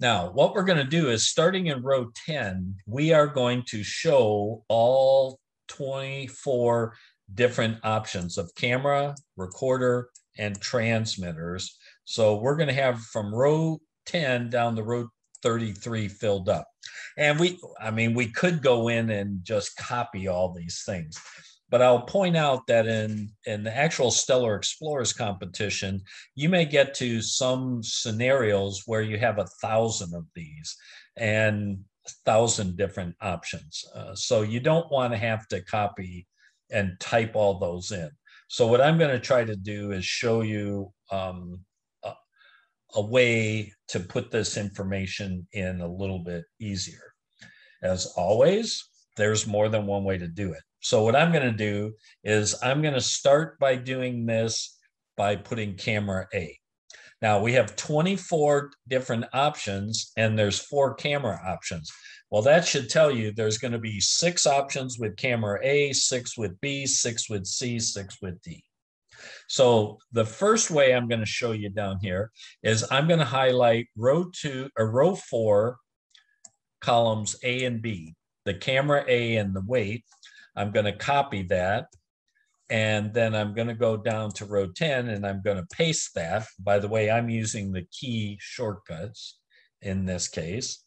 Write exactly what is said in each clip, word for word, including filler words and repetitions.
Now, what we're going to do is, starting in row ten, we are going to show all twenty-four different options of camera, recorder, and transmitters. So we're going to have from row ten down to row thirty-three filled up. And we, I mean, we could go in and just copy all these things. But I'll point out that in, in the actual StellarXplorers competition, you may get to some scenarios where you have a thousand of these and a thousand different options. Uh, so you don't want to have to copy and type all those in. So what I'm going to try to do is show you um, a, a way to put this information in a little bit easier. As always, there's more than one way to do it. So what I'm going to do is I'm going to start by doing this by putting camera A. Now we have twenty-four different options and there's four camera options. Well, that should tell you there's going to be six options with camera A, six with B, six with C, six with D. So the first way I'm going to show you down here is I'm going to highlight row two or row four, columns A and B, the camera A and the weight. I'm going to copy that, and then I'm going to go down to row ten, and I'm going to paste that. By the way, I'm using the key shortcuts in this case.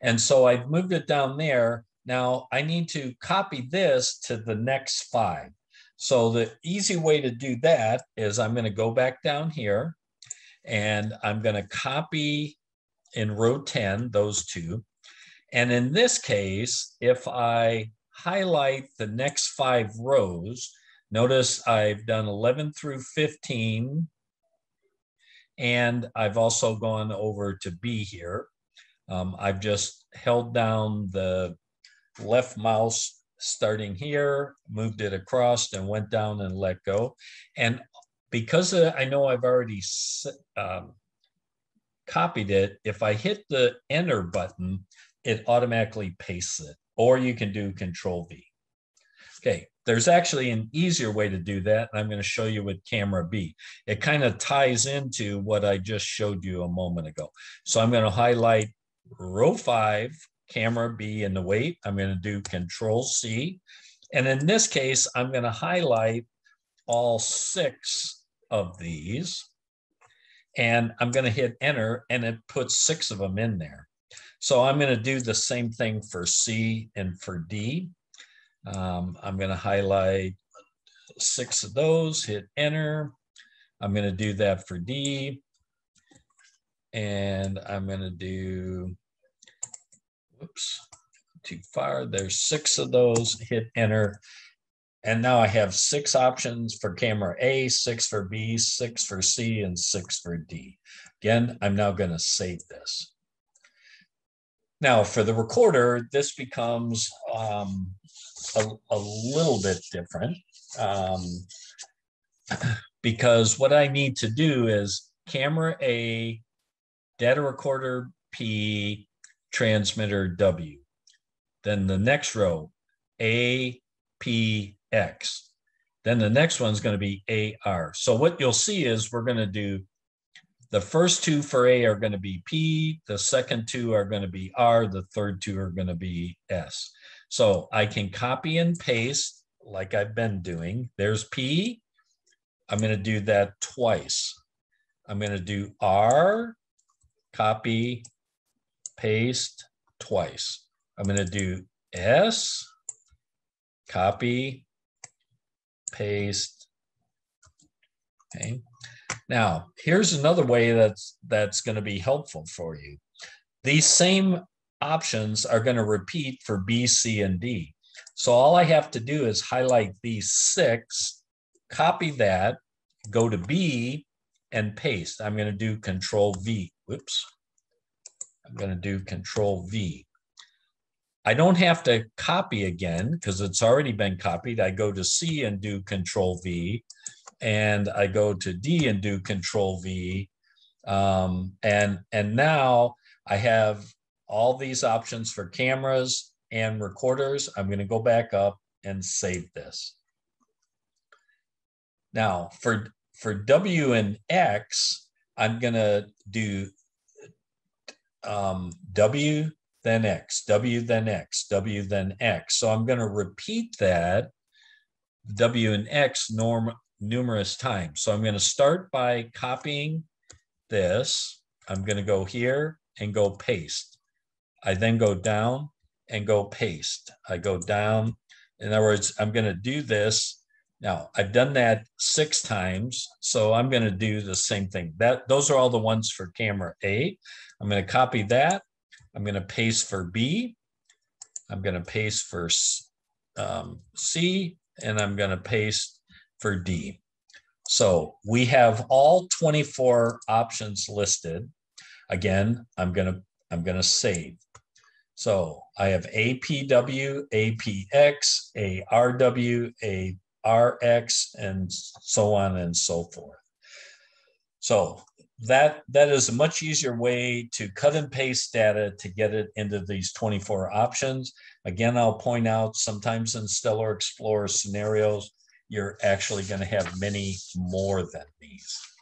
And so I've moved it down there. Now I need to copy this to the next five. So the easy way to do that is I'm going to go back down here, and I'm going to copy in row ten, those two. And in this case, if I highlight the next five rows. Notice I've done eleven through fifteen, and I've also gone over to B here. Um, I've just held down the left mouse starting here, moved it across and went down and let go. And because I know I've already um, copied it, if I hit the enter button, it automatically pastes it. Or you can do Control V. Okay, there's actually an easier way to do that. I'm going to show you with camera B. It kind of ties into what I just showed you a moment ago. So I'm going to highlight row five, camera B and the weight. I'm going to do Control C. And in this case, I'm going to highlight all six of these. And I'm going to hit enter, and it puts six of them in there. So I'm going to do the same thing for C and for D. Um, I'm going to highlight six of those, hit enter. I'm going to do that for D. And I'm going to do, whoops, too far. There's six of those, hit enter. And now I have six options for camera A, six for B, six for C, and six for D. Again, I'm now going to save this. Now for the recorder, this becomes um, a, a little bit different um, because what I need to do is camera A, data recorder P, transmitter W. Then the next row, A, P, X. Then the next one's going to be A R. So what you'll see is we're going to do the first two for A are going to be P, the second two are going to be R, the third two are going to be S. So I can copy and paste like I've been doing. There's P. I'm going to do that twice. I'm going to do R, copy, paste twice. I'm going to do S, copy, paste. Okay. Now, here's another way that's, that's going to be helpful for you. These same options are going to repeat for B, C, and D. So all I have to do is highlight these six, copy that, go to B, and paste. I'm going to do Control V. Whoops. I'm going to do Control V. I don't have to copy again because it's already been copied. I go to C and do Control V. And I go to D and do Control V. Um, and, and now I have all these options for cameras and recorders. I'm going to go back up and save this. Now for, for W and X, I'm going to do um, W, then X, W, then X, W, then X. So I'm going to repeat that W and X norm numerous times. So I'm going to start by copying this. I'm going to go here and go paste. I then go down and go paste. I go down. In other words, I'm going to do this. Now, I've done that six times, so I'm going to do the same thing. That, those are all the ones for camera A. I'm going to copy that. I'm going to paste for B. I'm going to paste for um, C, and I'm going to paste for D. So we have all twenty-four options listed. Again, I'm going to I'm going to save. So I have A P W, A P X, A R W, A R X, and so on and so forth. So that, that is a much easier way to cut and paste data to get it into these twenty-four options. Again, I'll point out sometimes in Stellar Explorer scenarios, you're actually going to have many more than these.